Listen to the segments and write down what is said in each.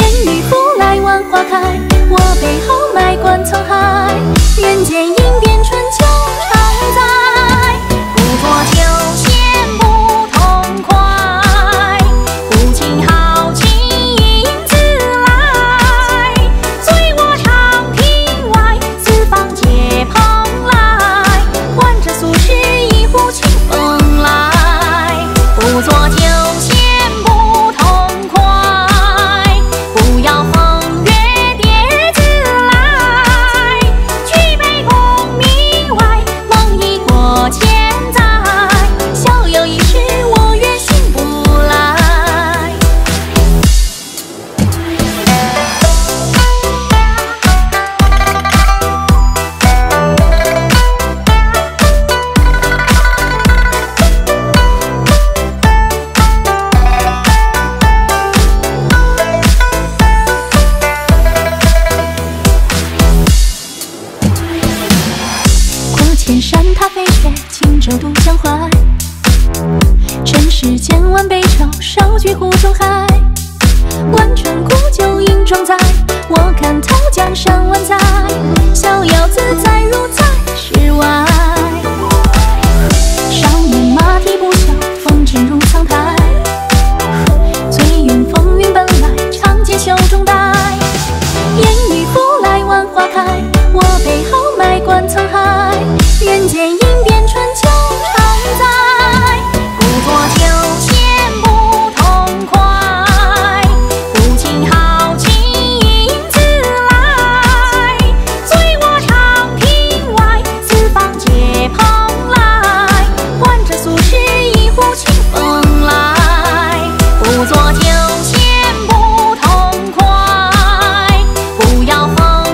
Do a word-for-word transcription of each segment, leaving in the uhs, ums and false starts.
烟雨复来万花开，我辈豪迈观沧海，人间应变春秋常在，不浊酒鲜不痛快，不尽豪情饮自来，醉卧长亭外，四方皆蓬莱，换着俗世一壶清风来，不浊酒千山踏飞雪，轻舟渡江淮。尘世间万杯愁，捎去壶中海。关城古酒饮壮哉，我看桃江山万载。逍遥自在如在世外。少年马蹄不晓，风尘入沧海。醉愿风云本来，长剑袖中待。烟雨复来万花开，我辈豪迈观沧海。人间应变春秋常在，不浊酒鲜不痛快，不尽豪情饮自来，醉卧长亭外，四方皆蓬莱，换着俗世一壶清风来，不浊酒鲜不痛快，不邀风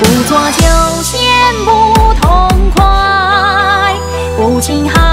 不浊酒鲜不痛快，不尽豪情。